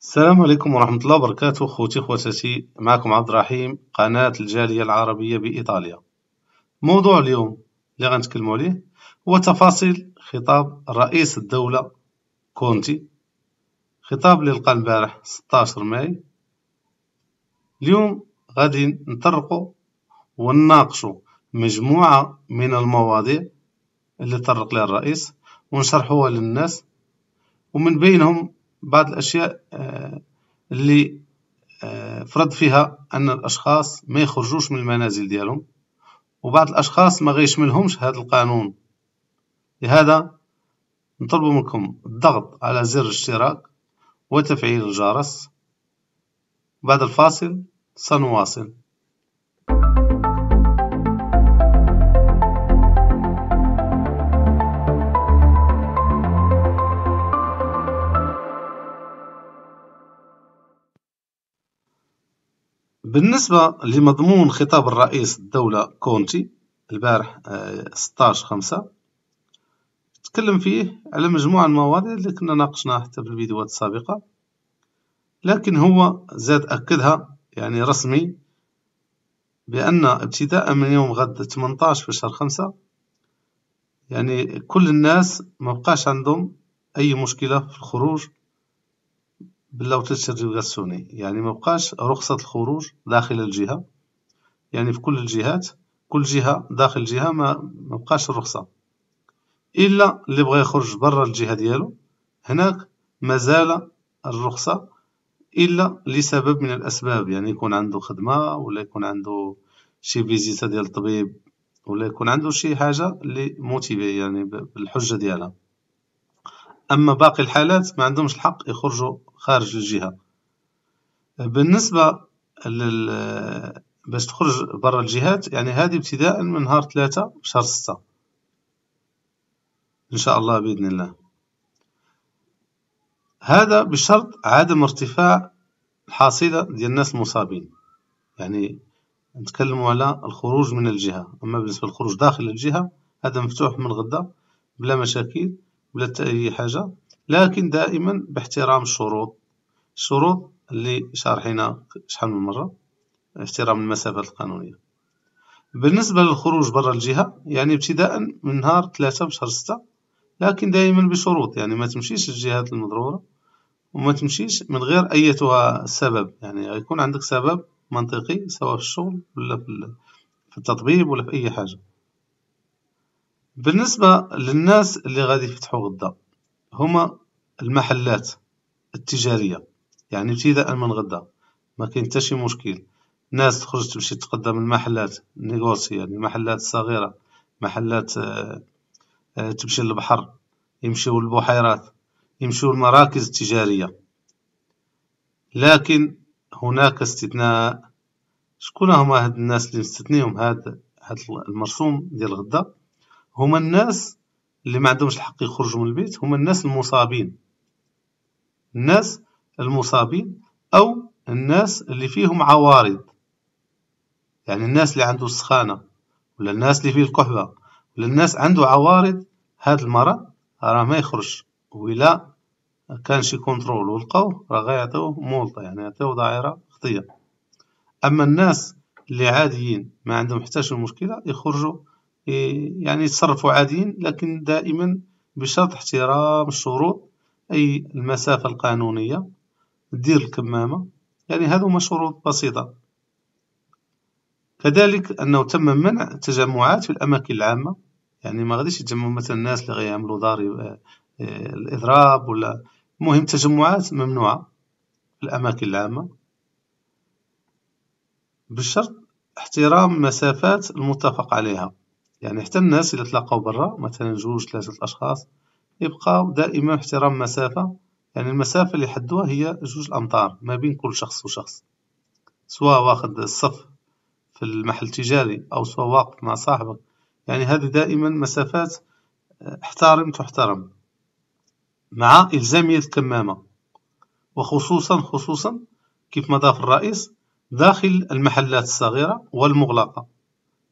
السلام عليكم ورحمة الله وبركاته. خوتي خواتاتي، معكم عبد الرحيم، قناة الجالية العربية بإيطاليا. موضوع اليوم اللي غنتكلموا عليه هو تفاصيل خطاب رئيس الدولة كونتي، خطاب اللي لقى البارح 16 ماي. اليوم غادي نطرقوا ونناقشوا مجموعة من المواضيع اللي طرق لها الرئيس ونشرحوها للناس، ومن بينهم بعض الأشياء اللي فرض فيها أن الأشخاص ما يخرجوش من المنازل ديالهم، وبعض الأشخاص ما غيشملهمش هذا القانون. لهذا نطلب منكم الضغط على زر الاشتراك وتفعيل الجرس. بعد الفاصل سنواصل. بالنسبة لمضمون خطاب الرئيس الدولة كونتي البارح 16/5، تكلم فيه على مجموعة من المواضيع اللي كنا ناقشناها حتى في الفيديوهات السابقة، لكن هو زاد أكدها يعني رسمي بأن ابتداء من يوم غد 18/5 يعني كل الناس مبقاش عندهم أي مشكلة في الخروج باللاوتشر ديغاسوني، يعني مبقاش رخصة الخروج داخل الجهة، يعني في كل الجهات كل جهة داخل جهة مبقاش الرخصة، إلا اللي بغى يخرج برا الجهة ديالو هناك مازال الرخصة، إلا لسبب من الأسباب، يعني يكون عنده خدمة ولا يكون عنده شي فيزيتا ديال الطبيب ولا يكون عنده شي حاجة اللي موتيفي يعني بالحجة ديالها. أما باقي الحالات ما عندهمش الحق يخرجوا خارج الجهة. بالنسبة باش تخرج برا الجهات، يعني هذه ابتداء من نهار 3/6 إن شاء الله بإذن الله، هذا بشرط عدم ارتفاع الحصيلة ديال الناس المصابين. يعني نتكلموا على الخروج من الجهة، أما بالنسبة للخروج داخل الجهة هذا مفتوح من غدا بلا مشاكل بلا حتى أي حاجة، لكن دائما باحترام الشروط اللي شارحينها شحال من مرة، احترام المسافات القانونية. بالنسبة للخروج برا الجهة يعني ابتداء من نهار 3/6، لكن دائما بشروط، يعني ما تمشيش الجهات المضرورة وما تمشيش من غير أيتها سبب، يعني غيكون عندك سبب منطقي سواء في الشغل ولا في التطبيب ولا في أي حاجة. بالنسبة للناس اللي غادي يفتحوا غدا هما المحلات التجارية، يعني ابتداء من غدا ما كاين حتى شي مشكل، الناس تخرج تمشي تقدم المحلات نيغوسي، يعني المحلات الصغيرة، محلات تمشي للبحر، يمشيو للبحيرات، يمشيو للمراكز التجارية، لكن هناك استثناء. شكون هما هاد الناس اللي مستثنيهم هاد المرسوم ديال غدا؟ هما الناس اللي ما عندهمش الحق يخرجوا من البيت، هما الناس المصابين، او الناس اللي فيهم عوارض، يعني الناس اللي عنده السخانة ولا الناس اللي فيه الكحبة ولا الناس عنده عوارض هذا المرض، راه ما يخرج، ولا كان شي كنترول ولقاوه راه غيعطيوه مولطة، يعني يعطيوه دائرة خطية. اما الناس اللي عاديين ما عندهم حتى شي مشكلة يخرجوا، يعني يتصرفوا عاديين، لكن دائما بشرط احترام الشروط، أي المسافة القانونية، دير الكمامة، يعني هذو هما شروط بسيطة. كذلك أنه تم منع التجمعات في الأماكن العامة، يعني ما غاديش يتجمعوا مثلا الناس اللي غيعملوا دار الإضراب ولا المهم، تجمعات ممنوعة في الأماكن العامة بشرط احترام المسافات المتفق عليها. يعني حتى الناس اللي تلاقاو برا مثلا 2-3 أشخاص يبقاو دائما احترام مسافة، يعني المسافة اللي حدوها هي 2 أمتار ما بين كل شخص وشخص، سواء واخد الصف في المحل التجاري أو سواء واقف مع صاحبك، يعني هذه دائما مسافات احترم تحترم، مع إلزامية الكمامة، وخصوصا كيف ما ضاف الرئيس داخل المحلات الصغيرة والمغلقة.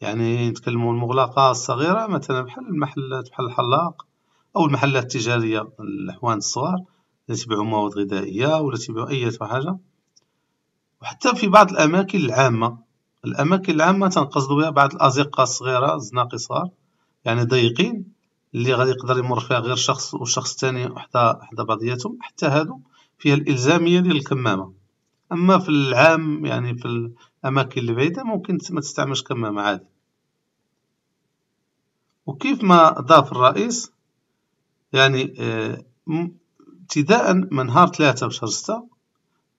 يعني نتكلموا المغلقة الصغيرة مثلا بحال المحلات بحال الحلاق أو المحلات التجارية الأحوان الصغار، تبيعوا مواد غذائية ولا تبيعوا أي حاجة. وحتى في بعض الأماكن العامة، الأماكن العامة تنقصدوا بها بعض الأزقة الصغيرة، زناقي صغار يعني ضيقين اللي غادي يقدر يمر فيها غير شخص والشخص الثاني حدا بعضياتهم. حتى هادو فيها الإلزامية ديال الكمامة. أما في العام يعني في الأماكن اللي بعيدة ممكن ما تستعملش كمامة عادي. وكيف ما أضاف الرئيس يعني ابتداء من نهار 3 بشهر 6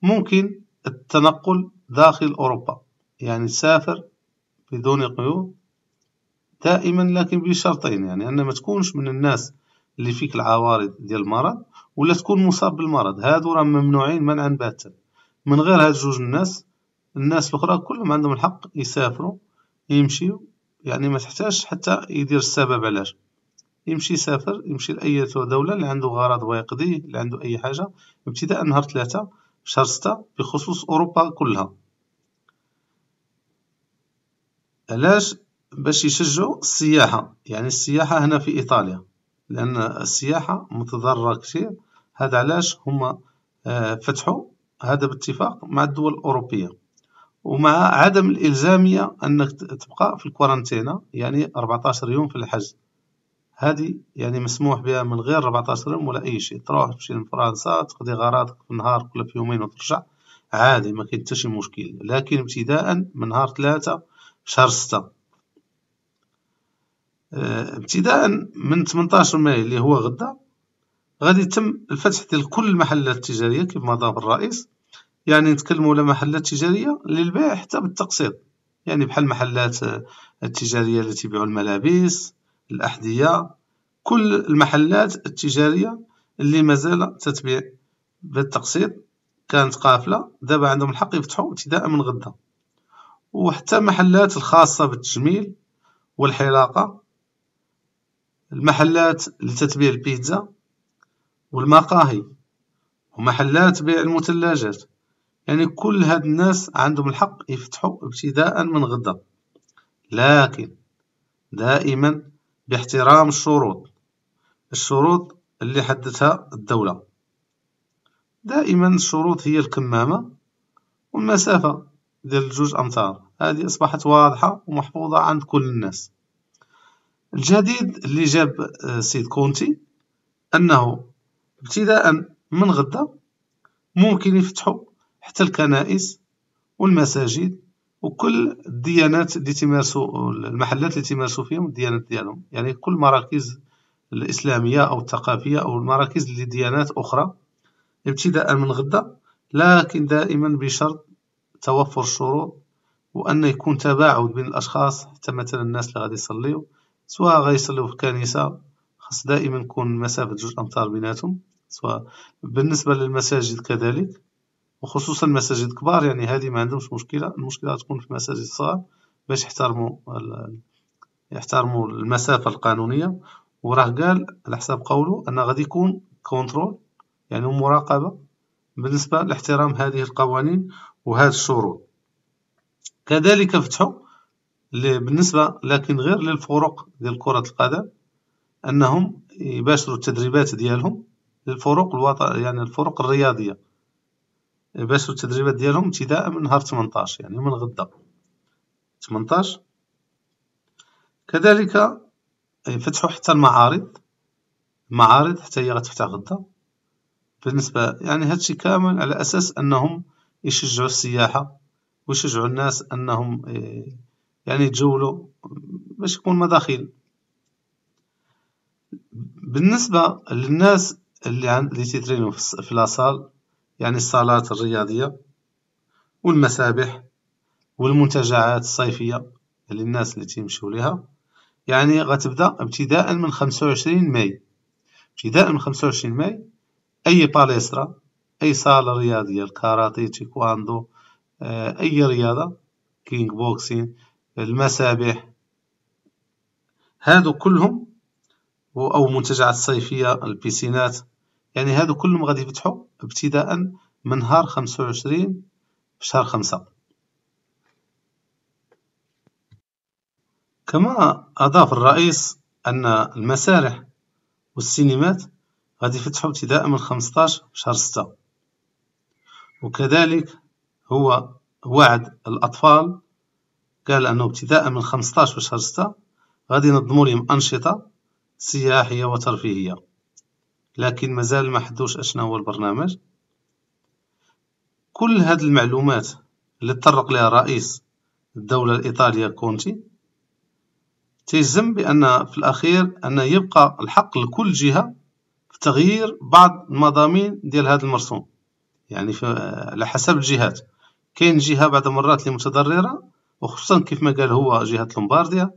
ممكن التنقل داخل أوروبا، يعني تسافر بدون قيود دائما، لكن بشرطين، يعني أن ما تكونش من الناس اللي فيك العوارض ديال المرض ولا تكون مصاب بالمرض. هادو راه ممنوعين منعا باتا. من غير هاد جوج الناس الأخرى كلهم عندهم الحق يسافروا يمشيو، يعني ما تحتاجش حتى يدير السبب علاش. يمشي يسافر، يمشي لأي دولة اللي عنده غرض ويقضيه، اللي عنده أي حاجة، ابتداء نهار 3 شهر 6 بخصوص أوروبا كلها. علاش؟ باش يشجعوا السياحة، يعني السياحة هنا في إيطاليا، لأن السياحة متضررة كثير. هذا علاش هما فتحوا هذا باتفاق مع الدول الأوروبية، ومع عدم الإلزامية أنك تبقى في الكورنتينة، يعني 14 يوم في الحجز. هذه يعني مسموح بها من غير 14 يوم ولا أي شيء، تروح تمشي لفرنسا تقضي غراضك في النهار كل في يومين وترجع عادي، ما كاين حتى شي مشكل. لكن ابتداء من نهار 3 شهر 6، ابتداء من 18 ماي اللي هو غدا، غادي يتم الفتح ديال كل المحلات التجارية كيف ما ضاف الرئيس. يعني نتكلموا على محلات تجارية للبيع حتى بالتقسيط، يعني بحال المحلات التجارية التي يبيعوا الملابس، الأحذية، كل المحلات التجارية اللي مازال تتبيع بالتقسيط كانت قافلة، دابا عندهم الحق يفتحوا ابتداء من غدا. وحتى محلات الخاصة بالتجميل والحلاقة، المحلات اللي تتبيع البيتزا والمقاهي ومحلات بيع المثلجات، يعني كل هاد الناس عندهم الحق يفتحوا ابتداء من غدا، لكن دائما باحترام الشروط اللي حددتها الدولة. دائما الشروط هي الكمامة والمسافة ديال 2 أمتار، هذه أصبحت واضحة ومحفوظة عند كل الناس. الجديد اللي جاب سيد كونتي أنه ابتداء من غدا ممكن يفتحوا حتى الكنائس والمساجد وكل الديانات اللي تمارسوا، المحلات اللي تمارسوا فيهم الديانات ديالهم، يعني كل المراكز الإسلامية أو الثقافية أو المراكز اللي ديانات أخرى ابتداء من غدا، لكن دائما بشرط توفر الشروط وأن يكون تباعد بين الأشخاص. حتى مثلا الناس اللي غادي يصليو سواء غيصليو في كنيسة خاص دائما يكون مسافة 2 أمتار بيناتهم، سواء بالنسبة للمساجد كذلك، وخصوصا المساجد الكبار، يعني هذه ما عندهمش مشكلة. المشكلة تكون في المساجد الصغار باش يحترموا المسافة القانونية. وراه قال على حساب قوله أن غادي يكون كونترول، يعني مراقبة بالنسبة لاحترام هذه القوانين وهذه الشروط. كذلك فتحوا بالنسبة لكن غير للفرق ديال كرة القدم أنهم يباشروا التدريبات ديالهم للفرق يعني الفرق الرياضية، باش التدريبات ديالهم ابتداء من نهار 18، يعني من غدا 18. كذلك فتحوا حتى المعارض حتى هي غتفتح غدا. بالنسبه يعني هادشي كامل على اساس انهم يشجعوا السياحه ويشجعوا الناس انهم يعني يتجولوا باش يكون مداخيل. بالنسبه للناس اللي تيترينو في لاصال، يعني الصالات الرياضية والمسابح والمنتجعات الصيفية للناس اللي تيمشيو ليها، يعني غتبدا ابتداء من 25 ماي. ابتداء من 25 ماي أي باليسترا، أي صالة رياضية، الكاراتي، تيكواندو، أي رياضة، كينغ بوكسين، المسابح، هادو كلهم أو منتجعات الصيفية، البيسينات، يعني هادو كلهم غادي يفتحوا ابتداء من نهار 25 شهر 5. كما أضاف الرئيس أن المسارح والسينمات غادي يفتحوا ابتداء من 15 شهر 6. وكذلك هو وعد الأطفال، قال أنه ابتداء من 15 شهر 6 غادي ينظموا لهم أنشطة سياحية وترفيهية، لكن مازال ما حدوش أشنا هو البرنامج. كل هذه المعلومات اللي تطرق لها رئيس الدولة الإيطالية كونتي تجزم بأن في الأخير أن يبقى الحق لكل جهة في تغيير بعض المضامين ديال هذا المرسوم، يعني على حسب الجهات. كاين جهة بعد مرات اللي متضررة، وخصوصا كيف ما قال هو جهة لومبارديا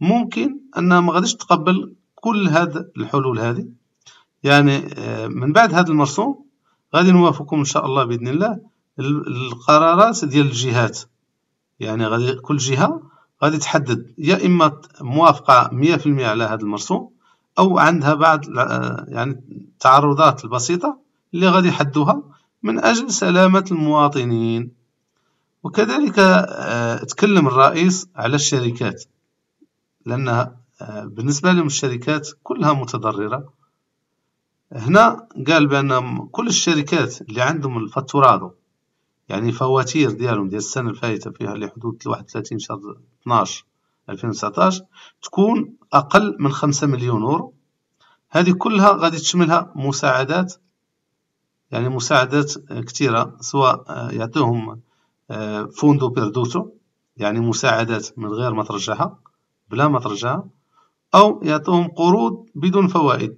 ممكن أنها ما غاديش تقبل كل هذه الحلول هذه. يعني من بعد هذا المرسوم غادي نوافقكم إن شاء الله بإذن الله القرارات ديال الجهات، يعني غادي كل جهة غادي تحدد يا إما موافقة 100% على هذا المرسوم، أو عندها بعض يعني التعرضات البسيطة اللي غادي يحدوها من أجل سلامة المواطنين. وكذلك تكلم الرئيس على الشركات، لأن بالنسبة لهم الشركات كلها متضررة. هنا قال بأن كل الشركات اللي عندهم الفاتورادو، يعني فواتير ديالهم ديال السنة الفايتة فيها لحدود 31 شهر 12 2019 تكون أقل من 5 مليون يورو، هذه كلها غادي تشملها مساعدات، يعني مساعدات كثيرة، سواء يعطيهم فوندو بيردوتو، يعني مساعدات من غير ما ترجعها بلا ما ترجعها، أو يعطيهم قروض بدون فوائد.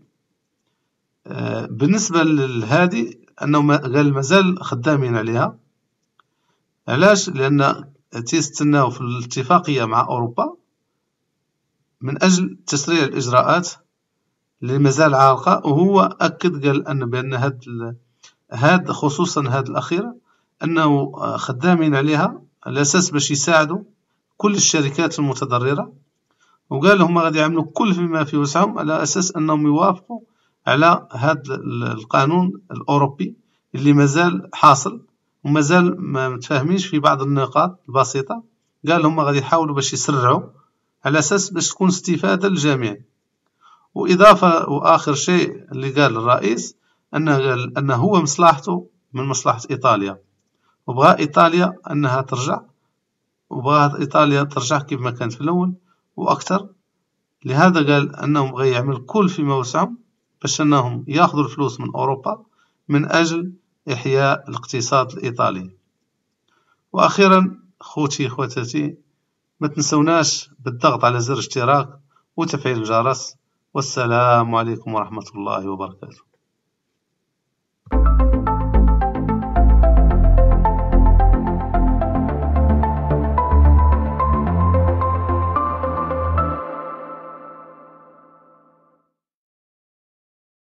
بالنسبة لهذه أنه قال مازال خدامين عليها، علاش؟ لأن تيستناو في الاتفاقية مع أوروبا من أجل تسريع الإجراءات اللي مازال عالقة. وهو أكد قال أن بأن هاد خصوصا هاد الأخيرة أنه خدامين عليها على أساس باش يساعدوا كل الشركات المتضررة، وقال هما غادي يعملوا كل فيما في وسعهم على أساس أنهم يوافقوا على هذا القانون الأوروبي اللي مازال حاصل ومازال ما متفاهمينش في بعض النقاط البسيطة. قال هما غادي يحاولوا باش يسرعوا على أساس باش تكون استفادة للجميع. وإضافة وآخر شيء اللي قال الرئيس أنه هو مصلحته من مصلحة إيطاليا، وبغى إيطاليا أنها ترجع، وبغى إيطاليا ترجع كيف ما كانت في الأول وأكثر. لهذا قال أنهم بغى يعمل كل فيما وسعهم باش أنهم ياخذوا الفلوس من أوروبا من أجل إحياء الاقتصاد الإيطالي. وأخيرا خوتي خواتاتي، ما تنسوناش بالضغط على زر اشتراك وتفعيل الجرس، والسلام عليكم ورحمة الله وبركاته.